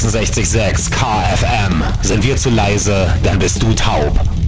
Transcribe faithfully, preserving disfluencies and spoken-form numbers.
sechsundsechzig Komma sechs K F M. Sind wir zu leise, dann bist du taub.